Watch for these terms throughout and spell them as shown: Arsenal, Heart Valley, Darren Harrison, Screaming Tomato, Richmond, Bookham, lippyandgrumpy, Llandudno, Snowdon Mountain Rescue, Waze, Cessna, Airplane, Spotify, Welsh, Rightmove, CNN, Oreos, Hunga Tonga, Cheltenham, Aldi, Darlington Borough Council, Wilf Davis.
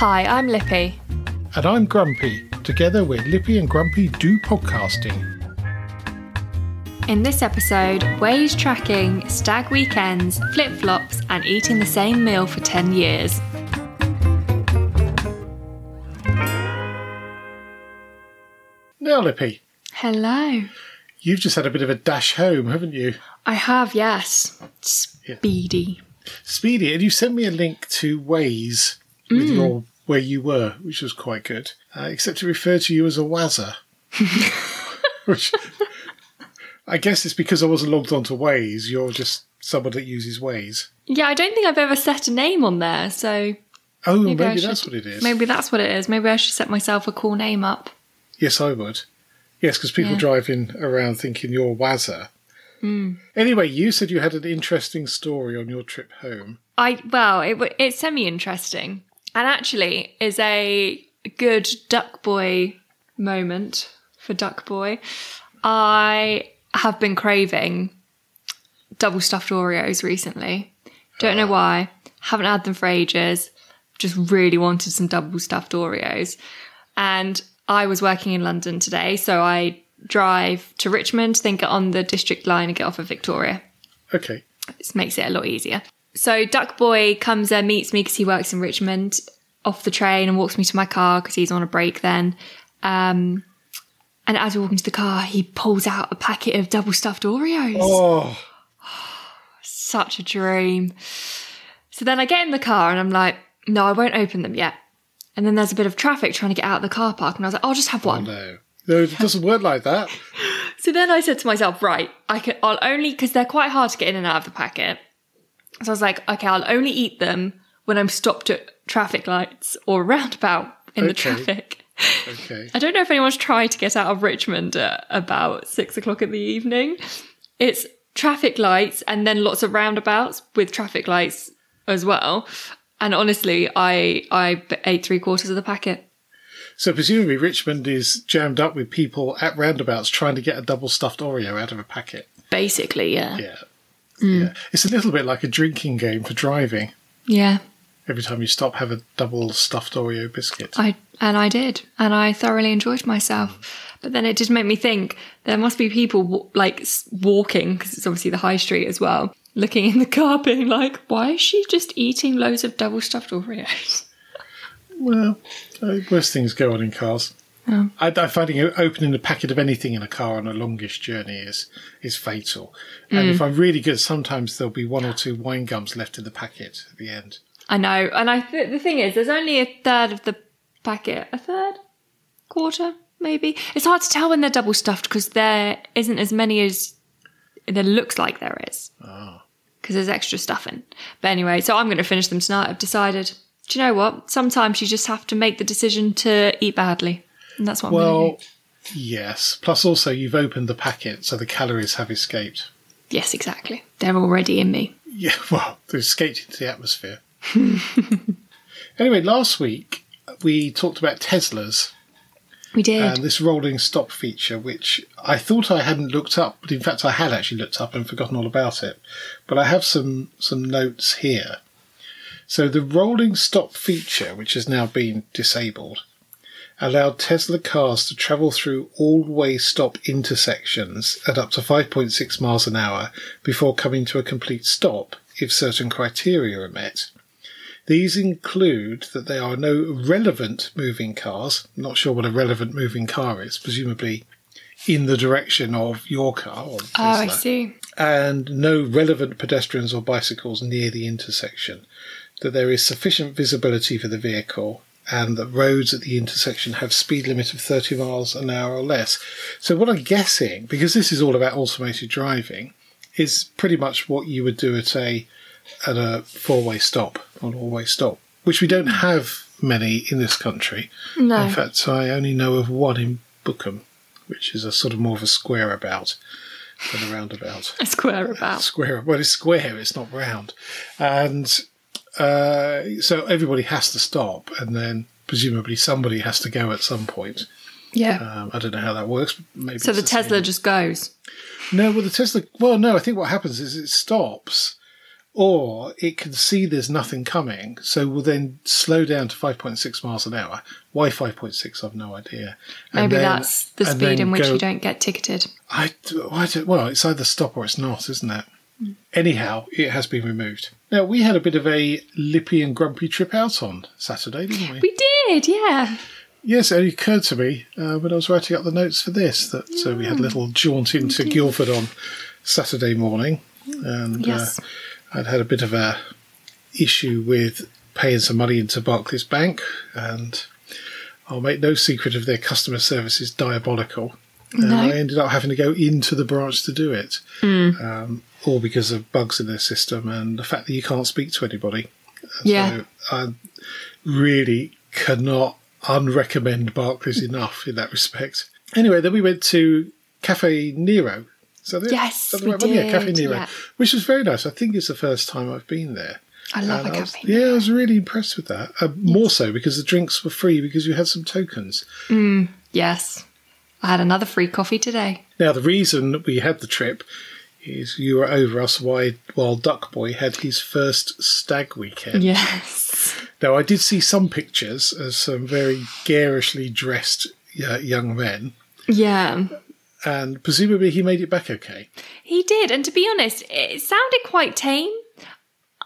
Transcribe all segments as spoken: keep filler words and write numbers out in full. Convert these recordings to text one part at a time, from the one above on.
Hi, I'm Lippy. And I'm Grumpy. Together we're Lippy and Grumpy do podcasting. In this episode, Waze tracking, stag weekends, flip-flops and eating the same meal for ten years. Now, Lippy. Hello. You've just had a bit of a dash home, haven't you? I have, yes. Speedy. Yeah. Speedy. And you sent me a link to Waze with mm. your where you were, which was quite good, uh, except to refer to you as a wazzer. Which... I guess it's because I wasn't logged onto Waze. You're just someone that uses Waze. Yeah, I don't think I've ever set a name on there, so... Oh, maybe, maybe should, that's what it is. Maybe that's what it is. Maybe I should set myself a cool name up. Yes, I would. Yes, because people yeah. driving around thinking you're wazzer. Mm. Anyway, you said you had an interesting story on your trip home. I Well, it, it's semi-interesting. And actually is a good Duck Boy moment for Duck Boy. I... have been craving double stuffed Oreos recently. Don't know why. Haven't had them for ages. Just really wanted some double stuffed Oreos. And I was working in London today, so I drive to Richmond, then get on the district line and get off at Victoria. Okay. This makes it a lot easier. So Duck Boy comes and meets me because he works in Richmond, off the train, and walks me to my car because he's on a break then. Um... And as we walk into the car, he pulls out a packet of double-stuffed Oreos. Oh. Such a dream. So then I get in the car and I'm like, no, I won't open them yet. And then there's a bit of traffic trying to get out of the car park. And I was like, I'll just have one. Oh, no. No, it doesn't work like that. So then I said to myself, right, I can, I'll only... Because they're quite hard to get in and out of the packet. So I was like, okay, I'll only eat them when I'm stopped at traffic lights or roundabout in okay. the traffic. Okay. I don't know if anyone's tried to get out of Richmond at about six o'clock in the evening. It's traffic lights and then lots of roundabouts with traffic lights as well. And honestly, I I ate three quarters of the packet. So presumably Richmond is jammed up with people at roundabouts trying to get a double stuffed Oreo out of a packet. Basically, yeah. Yeah. Mm. yeah. It's a little bit like a drinking game for driving. Yeah. Every time you stop, have a double stuffed Oreo biscuit. I And I did. And I thoroughly enjoyed myself. But then it did make me think there must be people like walking, because it's obviously the high street as well, looking in the car being like, why is she just eating loads of double stuffed Oreos? Well, worse things go on in cars. Oh. I, I find opening a packet of anything in a car on a longish journey is is fatal. And mm. if I'm really good, sometimes there'll be one or two wine gums left in the packet at the end. I know. And I th the thing is, there's only a third of the packet, a third, quarter, maybe. It's hard to tell when they're double stuffed because there isn't as many as there looks like there is. Oh. Because there's extra stuffing. But anyway, so I'm going to finish them tonight. I've decided. Do you know what? Sometimes you just have to make the decision to eat badly. And that's what well, I'm going to do. Yes. Plus also you've opened the packet so the calories have escaped. Yes, exactly. They're already in me. Yeah, well, they've escaped into the atmosphere. Anyway, last week we talked about Teslas. We did. And this rolling stop feature, which I thought I hadn't looked up, but in fact I had actually looked up and forgotten all about it. But I have some, some notes here. So the rolling stop feature, which has now been disabled, allowed Tesla cars to travel through all-way stop intersections at up to five point six miles an hour before coming to a complete stop if certain criteria are met. These include that there are no relevant moving cars. I'm not sure what a relevant moving car is, presumably in the direction of your car. Or Tesla, oh, I see. And no relevant pedestrians or bicycles near the intersection. That there is sufficient visibility for the vehicle and that roads at the intersection have speed limit of thirty miles an hour or less. So what I'm guessing, because this is all about automated driving, is pretty much what you would do at a... at a four-way stop, or an all-way stop, which we don't have many in this country. No. In fact, I only know of one in Bookham, which is a sort of more of a square about than a roundabout. A square about. A square. Well, it's square, it's not round. And uh, so everybody has to stop, and then presumably somebody has to go at some point. Yeah. Um, I don't know how that works. But maybe so the Tesla just goes? No, well, the Tesla... Well, no, I think what happens is it stops... or it can see there's nothing coming, so will then slow down to five point six miles an hour. Why five point six? I've no idea. And maybe then, that's the speed in which go, you don't get ticketed. I, I well, it's either stop or it's not, isn't it? Mm. Anyhow, it has been removed. Now, we had a bit of a Lippy and Grumpy trip out on Saturday, didn't we? We did, yeah. Yes, it occurred to me uh, when I was writing up the notes for this that yeah. uh, we had a little jaunt into Guildford on Saturday morning. And yes. uh, I'd had a bit of a issue with paying some money into Barclays Bank, and I'll make no secret of their customer service is diabolical. No. And I ended up having to go into the branch to do it, mm. um, all because of bugs in their system and the fact that you can't speak to anybody. Yeah. So I really cannot unrecommend Barclays enough in that respect. Anyway, then we went to Café Nero. So yes, we did. Yeah, Café Nero, yeah. Which was very nice. I think it's the first time I've been there. I love and a Café Nero. Yeah, I was really impressed with that. Uh, yes. More so because the drinks were free because you had some tokens. Mm, yes. I had another free coffee today. Now, the reason that we had the trip is you were over us while Duck Boy had his first stag weekend. Yes. Now, I did see some pictures of some very garishly dressed uh, young men. Yeah. And presumably he made it back okay. He did. And to be honest, it sounded quite tame,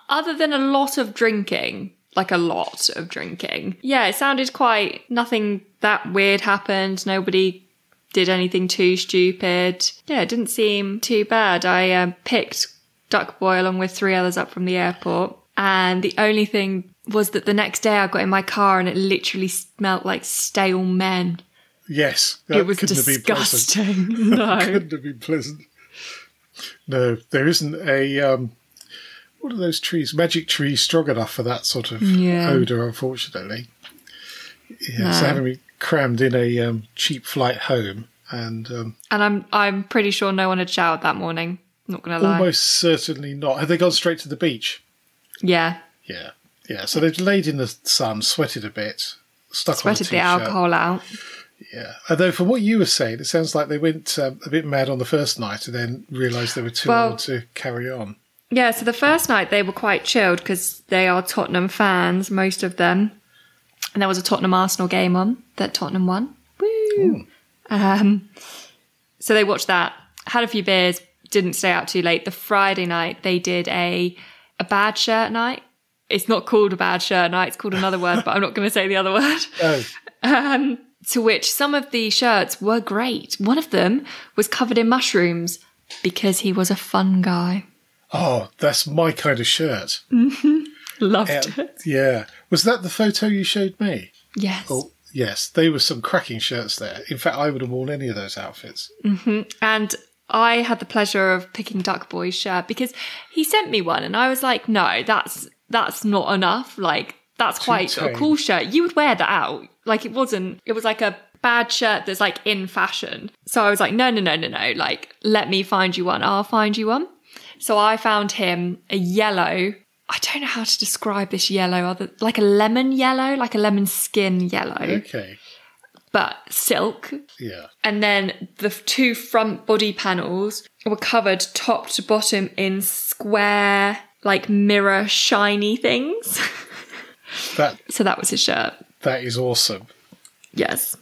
other than a lot of drinking. Like a lot of drinking. Yeah, it sounded quite... Nothing that weird happened. Nobody did anything too stupid. Yeah, it didn't seem too bad. I um, picked Duck Boy along with three others up from the airport. And the only thing was that the next day I got in my car and it literally smelt like stale men. Yes. It was disgusting. No. It couldn't have been pleasant. No, there isn't a, um, what are those trees? Magic trees strong enough for that sort of yeah. odour, unfortunately. Yeah, no. So having me crammed in a um, cheap flight home. And um, and I'm I'm pretty sure no one had showered that morning. I'm not going to lie. Almost certainly not. Had they gone straight to the beach? Yeah. Yeah. Yeah, so they'd laid in the sun, sweated a bit, stuck sweated on a t-shirt. The alcohol out. Yeah, although from what you were saying, it sounds like they went um, a bit mad on the first night and then realised they were too well, old to carry on. Yeah, so the first night they were quite chilled because they are Tottenham fans, most of them. And there was a Tottenham Arsenal game on that Tottenham won. Woo! Um, so they watched that, had a few beers, didn't stay out too late. The Friday night they did a a bad shirt night. It's not called a bad shirt night, it's called another word, but I'm not going to say the other word. Oh. Um, to which some of the shirts were great. One of them was covered in mushrooms because he was a fun guy. Oh, that's my kind of shirt. Mm-hmm. Loved uh, it. Yeah. Was that the photo you showed me? Yes. Oh, yes. They were some cracking shirts there. In fact, I would have worn any of those outfits. Mm-hmm. And I had the pleasure of picking Duck Boy's shirt because he sent me one and I was like, no, that's that's not enough. Like, that's quite a cool shirt. You would wear that out. Like, it wasn't, it was like a bad shirt that's like in fashion. So I was like, no, no, no, no, no. Like, let me find you one. I'll find you one. So I found him a yellow. I don't know how to describe this yellow, other like a lemon yellow, like a lemon skin yellow. Okay. But silk. Yeah. And then the two front body panels were covered top to bottom in square, like mirror shiny things. That, so that was his shirt. That is awesome. Yes.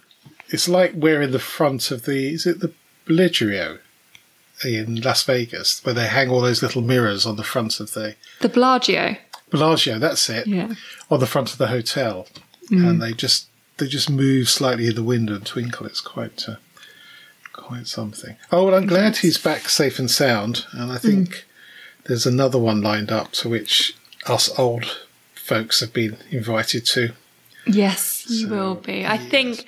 It's like wearing the front of the, is it the Bellagio in Las Vegas, where they hang all those little mirrors on the front of the... The Bellagio. Bellagio, that's it. Yeah. On the front of the hotel. Mm. And they just they just move slightly in the wind and twinkle. It's quite uh, quite something. Oh, well, I'm glad he's back safe and sound. And I think mm. there's another one lined up to which us old... folks have been invited to. Yes, you so, will be. I yes. think,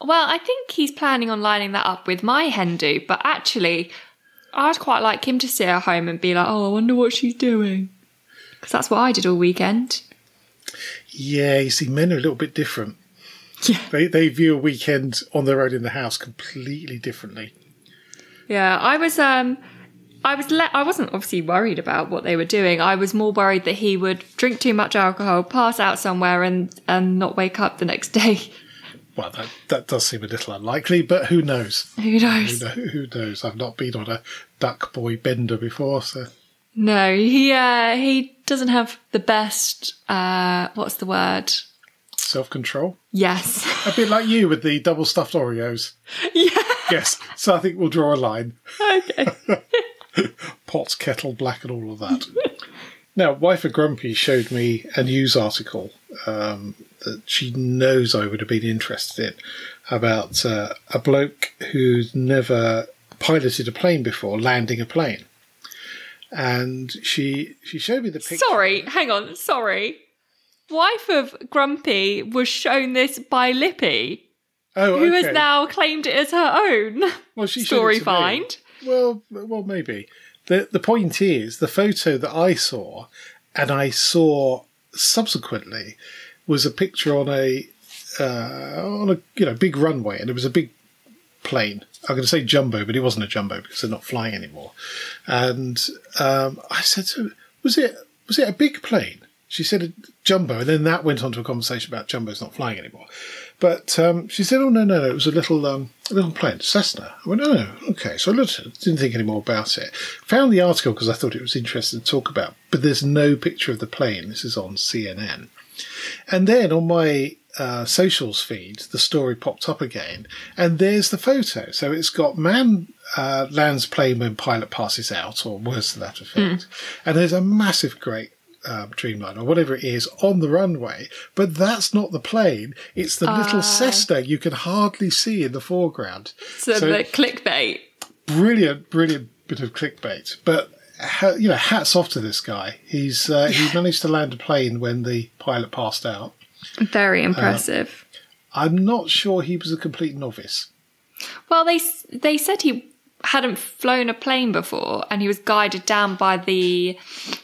well, I think he's planning on lining that up with my hen do, but actually, I'd quite like him to see her home and be like, oh, I wonder what she's doing. Because that's what I did all weekend. Yeah, you see, men are a little bit different. Yeah. They, they view a weekend on their own in the house completely differently. Yeah, I was, um, I was le- I wasn't obviously worried about what they were doing. I was more worried that he would drink too much alcohol, pass out somewhere and, and not wake up the next day. Well, that, that does seem a little unlikely, but who knows? Who knows? Who, know- who knows? I've not been on a Duck Boy bender before, so... No, he uh, he doesn't have the best, uh, what's the word? Self-control? Yes. A bit like you with the double-stuffed Oreos. Yeah. Yes, so I think we'll draw a line. Okay. Pot, kettle, black and all of that. Now, Wife of Grumpy showed me a news article um, that she knows I would have been interested in about uh, a bloke who's never piloted a plane before, landing a plane. And she she showed me the picture. Sorry, hang on, sorry. Wife of Grumpy was shown this by Lippy, oh, okay. who has now claimed it as her own well, she story find. Well, well, maybe. The the point is, the photo that I saw, and I saw subsequently, was a picture on a uh, on a you know big runway, and it was a big plane. I'm going to say jumbo, but it wasn't a jumbo because they're not flying anymore. And um, I said, to her, "Was it was it a big plane?" She said, a "Jumbo," and then that went on to a conversation about jumbo's not flying anymore. But um, she said, "Oh no, no, no! It was a little, um, a little plane, Cessna." I went, "Oh, no, okay." So I looked at it, didn't think any more about it. Found the article because I thought it was interesting to talk about. But there's no picture of the plane. This is on C N N. And then on my uh, socials feed, the story popped up again, and there's the photo. So it's got man uh, lands plane when pilot passes out, or worse than that effect. Mm. And there's a massive great. Um, Dreamliner or whatever it is on the runway, but that's not the plane. It's the uh, little Cessna you can hardly see in the foreground. So, so the clickbait. Brilliant, brilliant bit of clickbait. But you know, hats off to this guy. He's uh, he managed to land a plane when the pilot passed out. Very impressive. Uh, I'm not sure he was a complete novice. Well, they they said he. hadn't flown a plane before and he was guided down by the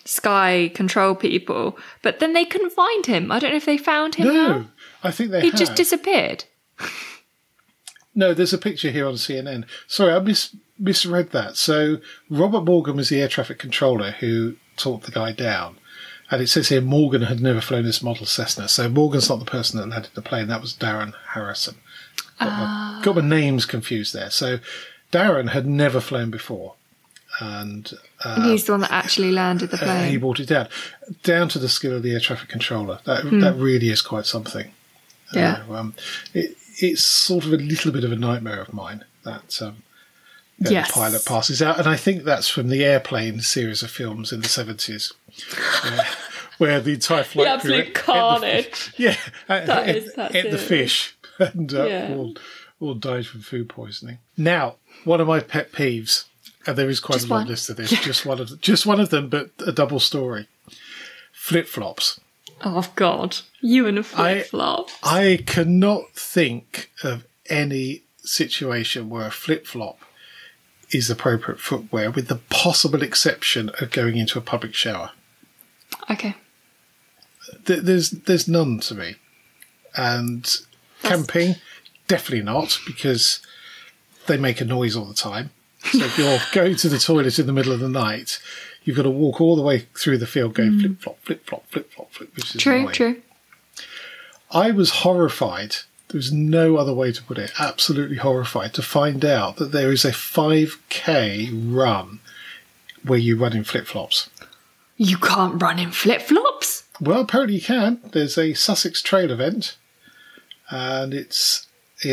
sky control people, but then they couldn't find him. I don't know if they found him. No, now. I think they He had. just disappeared. No, there's a picture here on C N N. Sorry, I mis misread that. So Robert Morgan was the air traffic controller who talked the guy down. And it says here Morgan had never flown this model Cessna. So Morgan's not the person that landed the plane. That was Darren Harrison. Got, uh... my, got my names confused there. So Darren had never flown before. And uh, he's the one that actually landed the plane. Uh, he brought it down. Down to the skill of the air traffic controller. That mm. that really is quite something. Yeah. Uh, um, it, it's sort of a little bit of a nightmare of mine that um, yes. the pilot passes out. And I think that's from the Airplane series of films in the seventies. uh, where the entire flight the absolute crew carnage. The, yeah. That ate, is, that's ate it. the fish. And uh, yeah. all, all died from food poisoning. Now, one of my pet peeves, and there is quite just a long one. list of this, yeah. just one of just one of them, but a double story. Flip flops. Oh God, you and a flip flop! I, I cannot think of any situation where a flip flop is appropriate footwear, with the possible exception of going into a public shower. Okay. Th there's there's none to me, and camping definitely not because. They make a noise all the time. So if you're going to the toilet in the middle of the night, you've got to walk all the way through the field going mm. flip-flop, flip-flop, flip-flop, flip, which is True, annoying. true. I was horrified. There was no other way to put it. Absolutely horrified to find out that there is a five K run where you run in flip-flops. You can't run in flip-flops? Well, apparently you can. There's a Sussex Trail event, and it's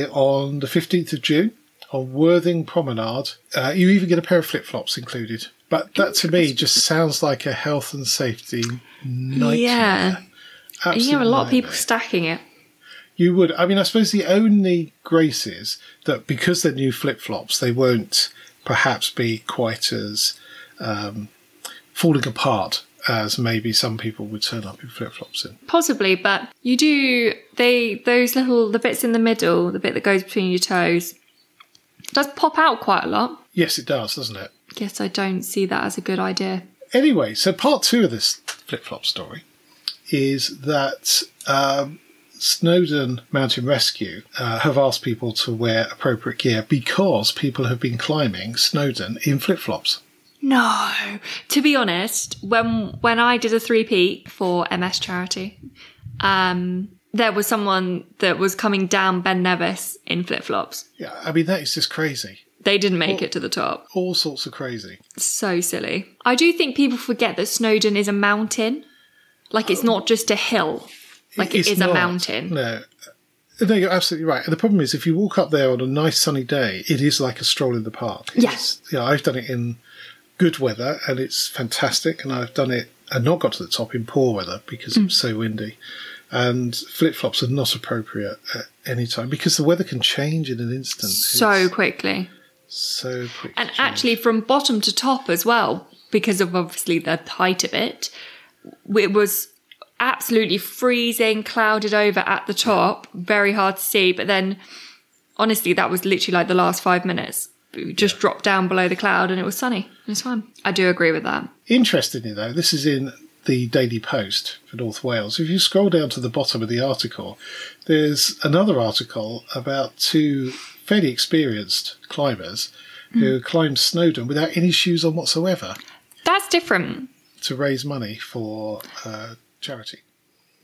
on the fifteenth of June. On Worthing Promenade, uh, you even get a pair of flip-flops included. But that, to me, just sounds like a health and safety nightmare. Yeah. Absolute you have a lot nightmare. of people stacking it. You would. I mean, I suppose the only grace is that because they're new flip-flops, they won't perhaps be quite as um, falling apart as maybe some people would turn up in flip-flops in. Possibly, but you do, they those little, the bits in the middle, the bit that goes between your toes, it does pop out quite a lot. Yes, it does, doesn't it? Guess I don't see that as a good idea. Anyway, so part two of this flip-flop story is that um, Snowdon Mountain Rescue uh, have asked people to wear appropriate gear because people have been climbing Snowdon in flip-flops. No. To be honest, when, when I did a three-peat for M S Charity, um... there was someone that was coming down Ben Nevis in flip-flops. Yeah, I mean, that is just crazy. They didn't make all, it to the top. All sorts of crazy. So silly. I do think people forget that Snowdon is a mountain. Like, it's not just a hill. Like, it's it is not, a mountain. No. No, you're absolutely right. And the problem is, if you walk up there on a nice sunny day, it is like a stroll in the park. Yes. Yeah. You know, I've done it in good weather, and it's fantastic. And I've done it and not got to the top in poor weather because mm. it's so windy. And flip-flops are not appropriate at any time because the weather can change in an instant. So it's quickly. So quickly. And change. Actually from bottom to top as well, because of obviously the height of it, it was absolutely freezing, clouded over at the top, very hard to see. But then, honestly, that was literally like the last five minutes. We just yeah. dropped down below the cloud and it was sunny. It was fine. I do agree with that. Interestingly, though, this is in the Daily Post for North Wales. If you scroll down to the bottom of the article, there's another article about two fairly experienced climbers mm. who climbed Snowdon without any shoes on whatsoever. That's different. To raise money for uh, charity.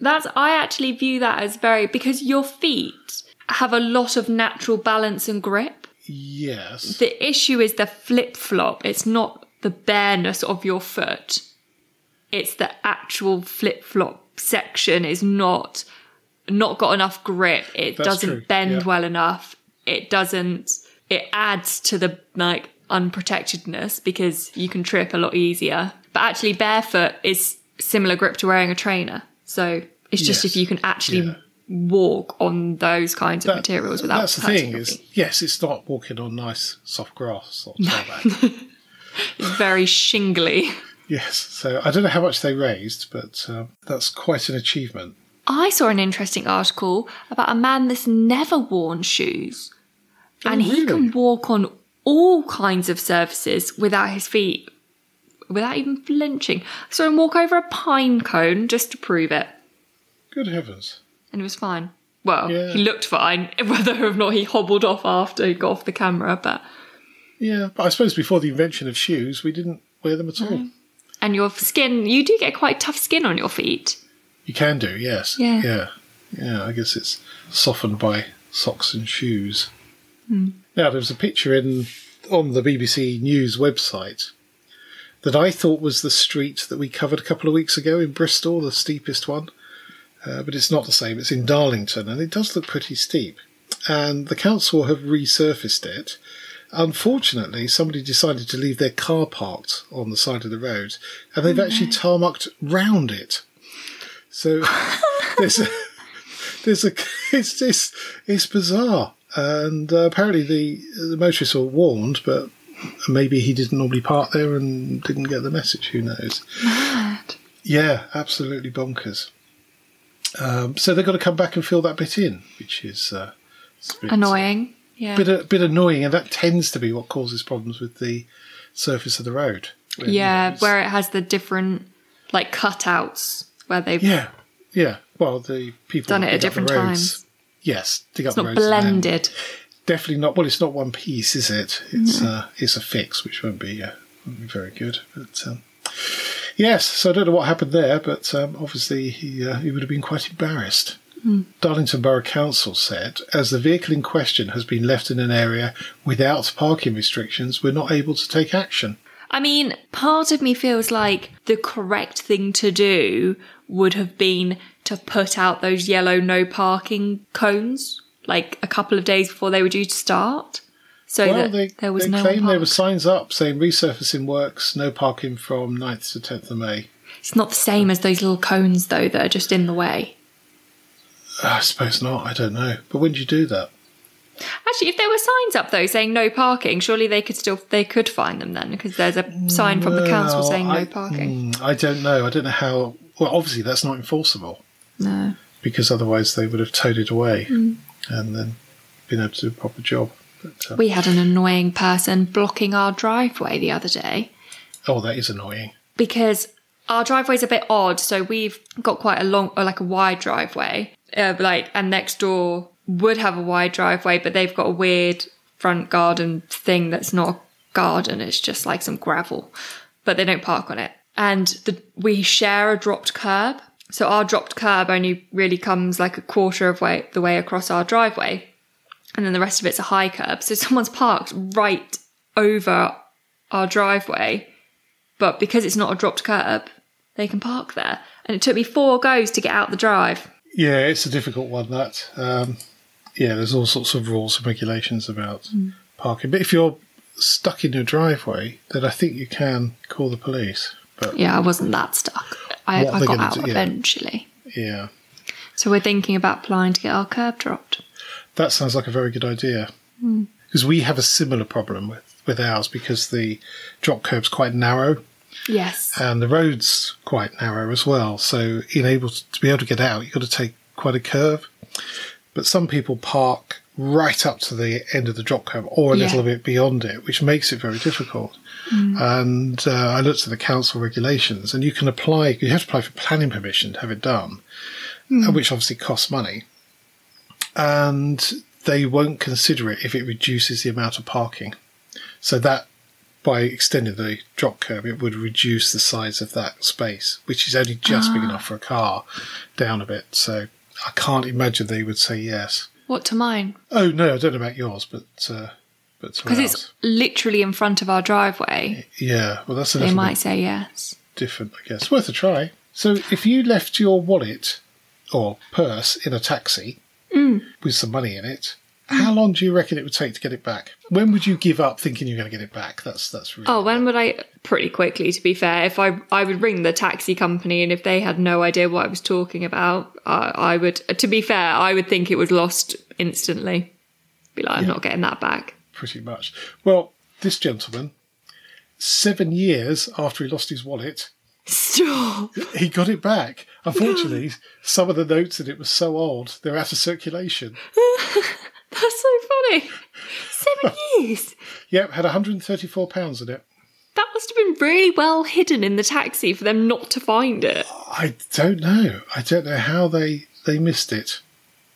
That's, I actually view that as very, because your feet have a lot of natural balance and grip. Yes. The issue is the flip-flop. It's not the bareness of your foot. It's the actual flip-flop section is not not got enough grip. It That's doesn't true. bend yeah. well enough. It doesn't, it adds to the like unprotectedness because you can trip a lot easier. But actually barefoot is similar grip to wearing a trainer. So it's just yes. if you can actually yeah. walk on those kinds of that, materials without... That's the thing is, yes, it's not walking on nice soft grass. Or it's very shingly. Yes. So I don't know how much they raised, but uh, that's quite an achievement. I saw an interesting article about a man that's never worn shoes. Oh, and really? He can walk on all kinds of surfaces without his feet, without even flinching. I saw him walk over a pine cone just to prove it. Good heavens. And it was fine. Well, yeah. he looked fine, whether or not he hobbled off after he got off the camera. But yeah, but I suppose before the invention of shoes, we didn't wear them at all. No. And your skin, you do get quite tough skin on your feet. You can do, yes. Yeah. Yeah, yeah. I guess it's softened by socks and shoes. Mm. Now, there was a picture in on the B B C News website that I thought was the street that we covered a couple of weeks ago in Bristol, the steepest one. Uh, but it's not the same. It's in Darlington, and it does look pretty steep. And the council have resurfaced it. Unfortunately, somebody decided to leave their car parked on the side of the road, and they've mm-hmm. actually tarmacked round it. So there's a, there's a, it's just, it's bizarre. And uh, apparently the, the motorists were warned, but maybe he didn't normally park there and didn't get the message. Who knows? Mad. Yeah, absolutely bonkers. Um, so they've got to come back and fill that bit in, which is uh, bit, annoying. Yeah, bit a bit annoying, and that tends to be what causes problems with the surface of the road. Where, yeah, you know, where it has the different like cutouts where they've yeah, yeah. Well, the people done it at different times. Yes, dig up the roads. It's not blended. Definitely not. Well, it's not one piece, is it? It's no. uh, it's a fix, which won't be, uh, won't be very good, but. Um, Yes, so I don't know what happened there, but um, obviously he, uh, he would have been quite embarrassed. Mm. Darlington Borough Council said, as the vehicle in question has been left in an area without parking restrictions, we're not able to take action. I mean, part of me feels like the correct thing to do would have been to put out those yellow no parking cones, like a couple of days before they were due to start. So well, they, there was they no claim there were signs up saying resurfacing works, no parking from ninth to tenth of May. It's not the same as those little cones, though, that are just in the way. I suppose not. I don't know. But when did you do that? Actually, if there were signs up, though, saying no parking, surely they could still they could find them then, because there's a sign from well, the council saying I, no parking. I don't know. I don't know how... Well, obviously, that's not enforceable. No. Because otherwise they would have towed it away mm. and then been able to do a proper job. But, um, we had an annoying person blocking our driveway the other day. Oh, that is annoying. Because our driveway's a bit odd, so we've got quite a long, or like a wide driveway. Uh, like, and next door would have a wide driveway, but they've got a weird front garden thing that's not a garden. It's just like some gravel, but they don't park on it. And the, we share a dropped curb, so our dropped curb only really comes like a quarter of way the way across our driveway. and then the rest of it's a high curb. So someone's parked right over our driveway, but because it's not a dropped curb, they can park there. And it took me four goes to get out the drive. Yeah, it's a difficult one, that. Um, yeah, there's all sorts of rules and regulations about mm. parking. But if you're stuck in your driveway, then I think you can call the police. But yeah, I wasn't that stuck. I, I got out do, yeah. eventually. Yeah. So we're thinking about applying to get our curb dropped. That sounds like a very good idea. Because mm. we have a similar problem with, with ours, because the drop curb's quite narrow. Yes. And the road's quite narrow as well. So in able to, to be able to get out, you've got to take quite a curve. But some people park right up to the end of the drop curb or a yeah. little bit beyond it, which makes it very difficult. Mm. And uh, I looked at the council regulations, and you can apply, you have to apply for planning permission to have it done, mm. which obviously costs money. And they won't consider it if it reduces the amount of parking. So that, by extending the drop curb, it would reduce the size of that space, which is only just ah. big enough for a car down a bit. So I can't imagine they would say yes. What to mine? Oh, no, I don't know about yours, but... Uh, but because it's literally in front of our driveway. Yeah, well, that's a little bit... They might say yes. Different, I guess. Worth a try. So if you left your wallet or purse in a taxi... Mm. with some money in it, how long do you reckon it would take to get it back? When would you give up thinking you're going to get it back? That's that's really... Oh, when would I? Pretty quickly, to be fair. If I I would ring the taxi company, and if they had no idea what I was talking about, I, I would... To be fair, I would think it was lost instantly. Be like, I'm yeah, not getting that back. Pretty much. Well, this gentleman, seven years after he lost his wallet... Stop. He got it back. Unfortunately, no. some of the notes in it were so old, they're out of circulation. That's so funny. Seven years. Yep, had one hundred thirty-four pounds in it. That must have been really well hidden in the taxi for them not to find it. I don't know. I don't know how they, they missed it,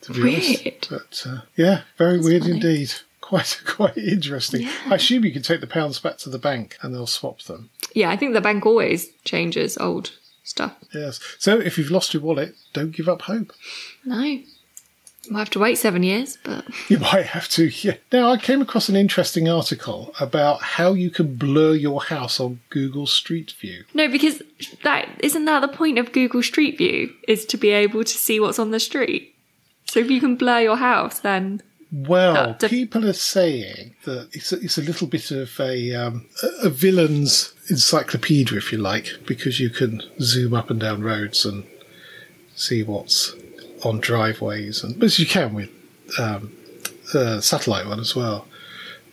to be weird. honest. But, uh, yeah, very That's weird funny. indeed. Quite quite interesting. Yeah. I assume you can take the pounds back to the bank and they'll swap them. Yeah, I think the bank always changes old stuff. Yes. So if you've lost your wallet, don't give up hope. No. You might have to wait seven years, but... You might have to, yeah. Now, I came across an interesting article about how you can blur your house on Google Street View. No, because that isn't that the point of Google Street View, is to be able to see what's on the street? So if you can blur your house, then... Well, people are saying that it's a, it's a little bit of a, um, a villain's encyclopedia, if you like, because you can zoom up and down roads and see what's on driveways, and as you can with um, uh, satellite one as well.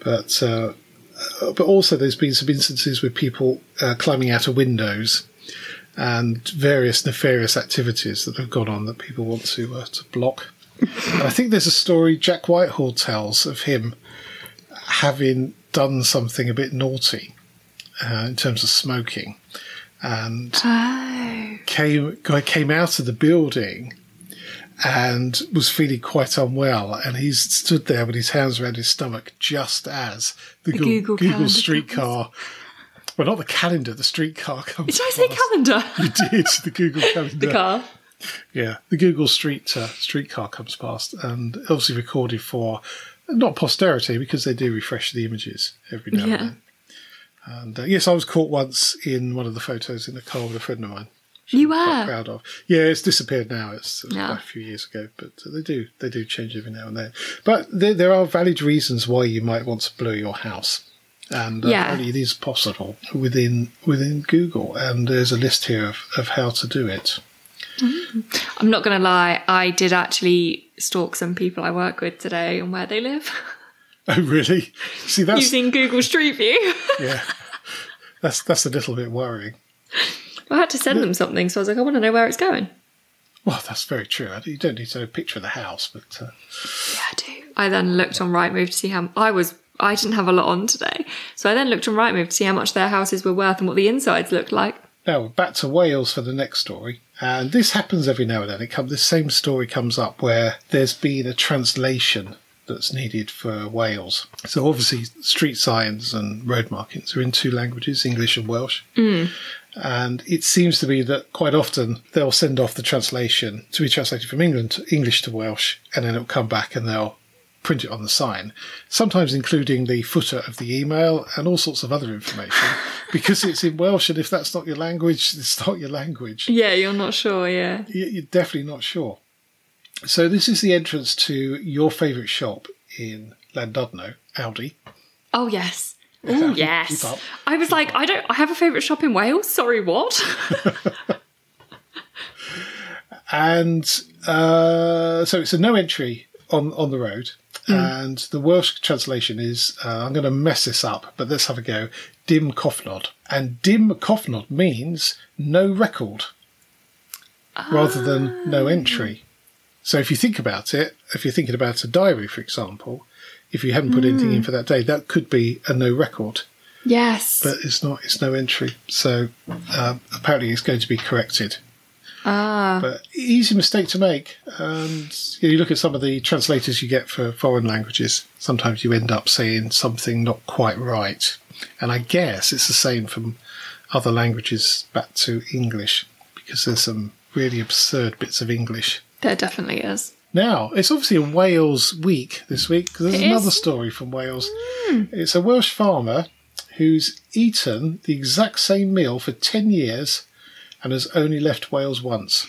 But uh, but also there's been some instances with people uh, climbing out of windows and various nefarious activities that have gone on that people want to uh, to block. And I think there's a story Jack Whitehall tells of him having done something a bit naughty uh, in terms of smoking, and oh. came guy came out of the building and was feeling quite unwell, and he's stood there with his hands around his stomach just as the, the Google, Google streetcar... Well, not the calendar, the streetcar comes... Did I say past. calendar? You did, the Google calendar. The car. Yeah, the Google Street uh, streetcar comes past, and obviously recorded for not posterity, because they do refresh the images every now yeah. and then. And uh, yes, I was caught once in one of the photos in the car with a friend of mine. You were quite proud of. Yeah, it's disappeared now. It's it was yeah. quite a few years ago, but they do they do change every now and then. But there, there are valid reasons why you might want to blur your house, and uh, yeah. only it is possible within within Google. And there's a list here of, of how to do it. I'm not going to lie, I did actually stalk some people I work with today and where they live. Oh, really? See, that's using Google Street View. Yeah, that's that's a little bit worrying. I had to send yeah. them something, so I was like, I want to know where it's going. Well, that's very true. You don't need to know a picture of the house, but uh... yeah, I do. I then looked on Rightmove to see how I was. I didn't have a lot on today, so I then looked on Rightmove to see how much their houses were worth and what the insides looked like. Now we're back to Wales for the next story. And this happens every now and then. It comes, this same story comes up where there's been a translation that's needed for Wales. So obviously street signs and road markings are in two languages, English and Welsh. Mm. And it seems to be that quite often they'll send off the translation to be translated from England, English to Welsh, and then it'll come back and they'll print it on the sign, sometimes including the footer of the email and all sorts of other information, because it's in Welsh, and if that's not your language, it's not your language. Yeah, you're not sure, yeah. You're definitely not sure. So this is the entrance to your favourite shop in Llandudno, Aldi. Oh, yes. Oh, yes. I was like, I don't, I have a favourite shop in Wales. Sorry, what? And uh, so it's a no entry on, on the road. Mm. And the Welsh translation is, uh, I'm going to mess this up, but let's have a go. Dim Cofnod. And dim Cofnod means no record oh. rather than no entry. So if you think about it, if you're thinking about a diary, for example, if you haven't put mm. anything in for that day, that could be a no record. Yes. But it's not, it's no entry. So um, apparently it's going to be corrected. Ah. But easy mistake to make. And you look at some of the translators you get for foreign languages, sometimes you end up saying something not quite right. And I guess it's the same from other languages back to English, because there's some really absurd bits of English. There definitely is. Now, it's obviously a Wales week this week, because there's it another is. story from Wales. Mm. It's a Welsh farmer who's eaten the exact same meal for ten years and has only left Wales once.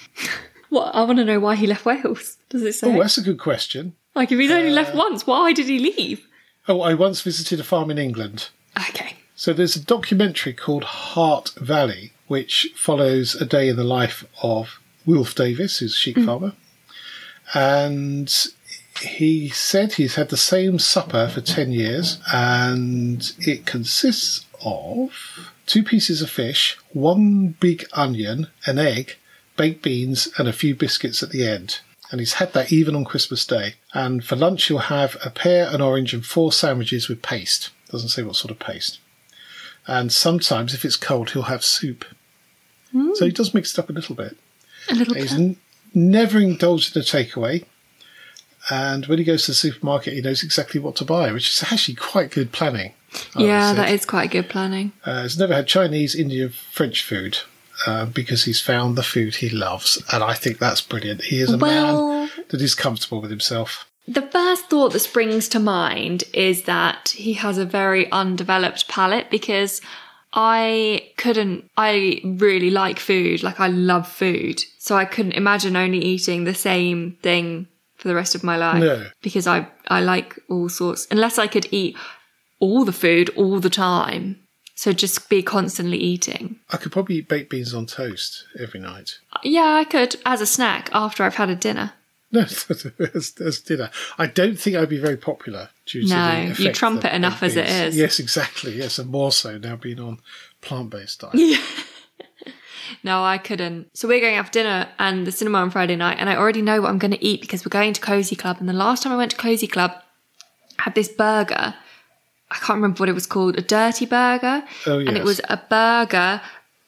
What? I want to know why he left Wales. Does it say? Oh, that's a good question. Like, if he's only uh, left once, why did he leave? Oh, I once visited a farm in England. Okay. So there's a documentary called Heart Valley, which follows a day in the life of Wilf Davis, who's a sheep mm. farmer. And he said he's had the same supper for ten years, and it consists of two pieces of fish, one big onion, an egg, baked beans, and a few biscuits at the end. And he's had that even on Christmas Day. And for lunch, you'll have a pear, an orange, and four sandwiches with paste. Doesn't say what sort of paste. And sometimes, if it's cold, he'll have soup. Mm. So he does mix it up a little bit. A little bit. Never indulged in a takeaway, and when he goes to the supermarket, he knows exactly what to buy, which is actually quite good planning. Yeah, that is quite good planning. Uh, he's never had Chinese, Indian, French food uh, because he's found the food he loves, and I think that's brilliant. He is a well, man that is comfortable with himself. The first thought that springs to mind is that he has a very undeveloped palate, because I couldn't, I really like food, like I love food. So I couldn't imagine only eating the same thing for the rest of my life. No. Because I, I like all sorts, unless I could eat all the food all the time. So just be constantly eating. I could probably eat baked beans on toast every night. Yeah, I could, as a snack after I've had a dinner. No, that's, that's dinner. I don't think I'd be very popular due to no, the you trumpet enough as it is. Yes, exactly. Yes, and more so now being on plant-based diet. Yeah. No, I couldn't. So we're going out for dinner and the cinema on Friday night, and I already know what I'm going to eat because we're going to Cozy Club. And the last time I went to Cozy Club, I had this burger. I can't remember what it was called. A dirty burger. Oh, yes. And it was a burger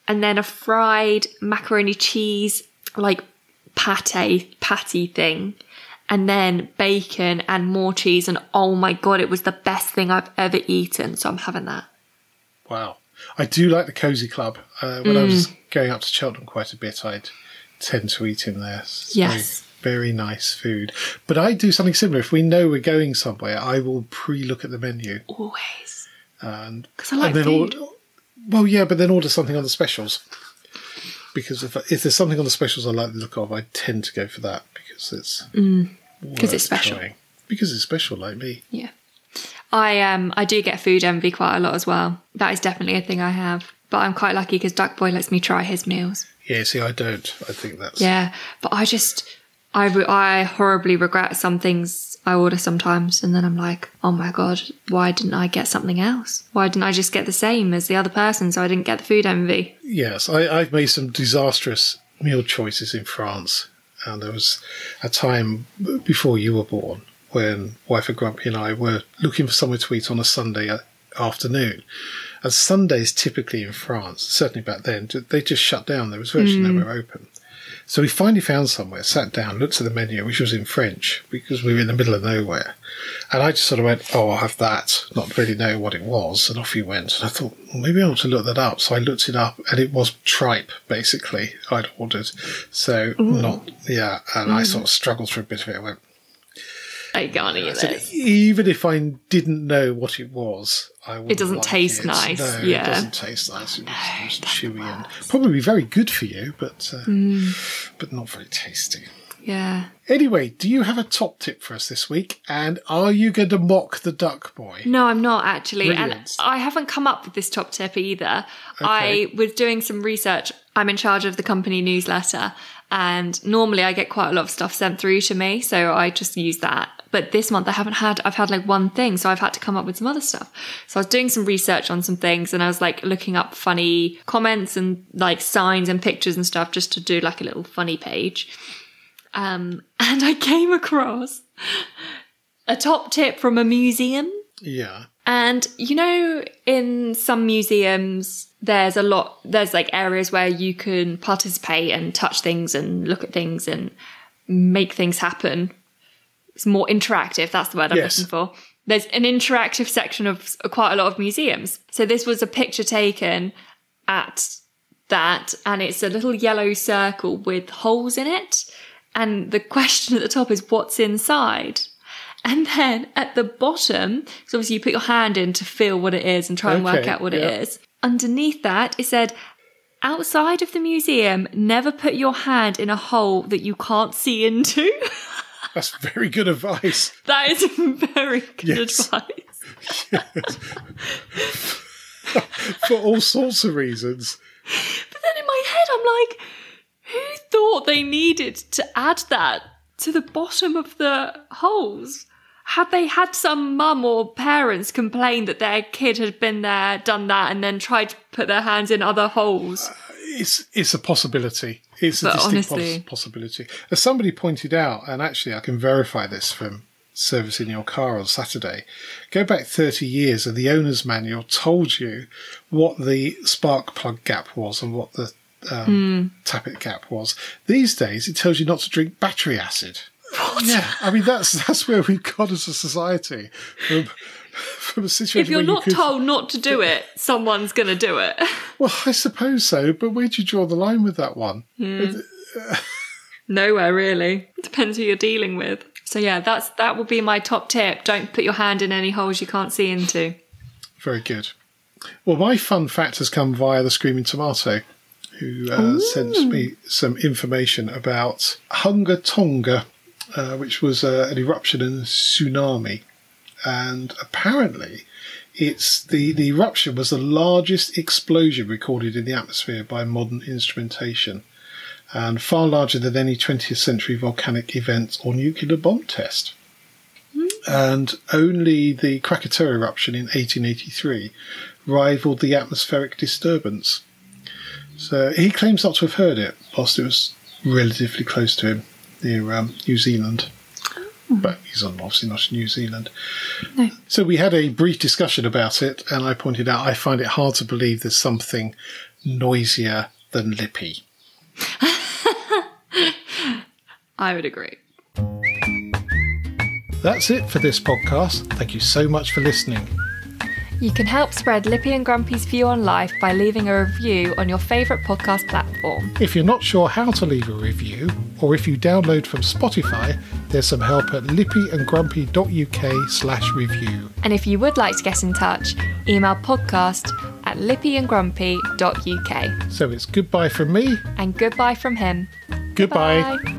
and then a fried macaroni cheese, like pate patty thing, and then bacon and more cheese, and oh my god, it was the best thing I've ever eaten, so I'm having that. Wow. I do like the Cozy Club. Uh, when mm. I was going up to Cheltenham quite a bit, I'd tend to eat in there. It's yes. Very, very nice food. But I do something similar. If we know we're going somewhere, I will pre-look at the menu. Always. And because I like and then food. Order, well, yeah, but then order something on the specials. Because if, if there's something on the specials I like the look of, I tend to go for that because it's mm, because it's special. Trying. Because it's special, like me. Yeah, I um I do get food envy quite a lot as well. That is definitely a thing I have. But I'm quite lucky because Duck Boy lets me try his meals. Yeah, see, I don't. I think that's yeah. But I just I I horribly regret some things I order sometimes, and then I'm like, oh my god, why didn't I get something else? Why didn't I just get the same as the other person so I didn't get the food envy? Yes, I, I've made some disastrous meal choices in France, and there was a time before you were born when Wife of Grumpy and I were looking for somewhere to eat on a Sunday afternoon, and Sundays typically in France, certainly back then, they just shut down. There was virtually mm. nowhere open. So we finally found somewhere, sat down, looked at the menu, which was in French, because we were in the middle of nowhere. And I just sort of went, oh, I'll have that, not really know what it was. And off he went. And I thought, well, maybe I ought to look that up. So I looked it up, and it was tripe, basically, I'd ordered. So Ooh. not, yeah, and mm. I sort of struggled through a bit of it. I went, I can't eat so this. Even if I didn't know what it was, I would. It doesn't like taste it. nice. No, yeah. It doesn't taste nice. It was, no, it was chewy and probably very good for you, but uh, mm. but not very tasty. Yeah. Anyway, do you have a top tip for us this week? And are you going to mock the Duck Boy? No, I'm not actually. Brilliant. And I haven't come up with this top tip either. Okay. I was doing some research. I'm in charge of the company newsletter. And normally I get quite a lot of stuff sent through to me. So I just use that. But this month I haven't had, I've had like one thing. So I've had to come up with some other stuff. So I was doing some research on some things and I was like looking up funny comments and like signs and pictures and stuff just to do like a little funny page. Um, and I came across a top tip from a museum. Yeah. And, you know, in some museums, there's a lot, there's like areas where you can participate and touch things and look at things and make things happen. It's more interactive. That's the word I'm yes. looking for. There's an interactive section of quite a lot of museums. So this was a picture taken at that, and it's a little yellow circle with holes in it. And the question at the top is, what's inside? And then at the bottom, so obviously you put your hand in to feel what it is and try and okay, work out what yeah. it is. Underneath that, it said, outside of the museum, never put your hand in a hole that you can't see into. That's very good advice. That is very good yes. advice. Yes. For all sorts of reasons. But then in my head, I'm like, who thought they needed to add that to the bottom of the holes? Had they had some mum or parents complain that their kid had been there, done that, and then tried to put their hands in other holes? Uh, it's it's a possibility. It's but a distinct honestly, poss possibility. As somebody pointed out, and actually I can verify this from servicing your car on Saturday, go back thirty years and the owner's manual told you what the spark plug gap was and what the Um, mm. tappet cap was. These days, it tells you not to drink battery acid. What? Yeah, I mean that's that's where we've got as a society from, from a situation. If you're where not you could, told not to do it, someone's going to do it. Well, I suppose so, but where do you draw the line with that one? Mm. Nowhere really. Depends who you're dealing with. So yeah, that's that would be my top tip. Don't put your hand in any holes you can't see into. Very good. Well, my fun fact has come via the Screaming Tomato, who uh, sent me some information about Hunga Tonga, uh, which was uh, an eruption and a tsunami. And apparently, it's the, the eruption was the largest explosion recorded in the atmosphere by modern instrumentation, and far larger than any twentieth century volcanic event or nuclear bomb test. Mm. And only the Krakatoa eruption in eighteen eighty-three rivaled the atmospheric disturbance. So he claims not to have heard it, whilst it was relatively close to him near um, New Zealand. Mm. But he's obviously not in New Zealand. No. So we had a brief discussion about it, and I pointed out I find it hard to believe there's something noisier than Lippy. I would agree. That's it for this podcast. Thank you so much for listening. You can help spread Lippy and Grumpy's view on life by leaving a review on your favourite podcast platform. If you're not sure how to leave a review, or if you download from Spotify, there's some help at lippyandgrumpy.uk slash review. And if you would like to get in touch, email podcast at lippyandgrumpy.uk. So it's goodbye from me. And goodbye from him. Goodbye. Goodbye.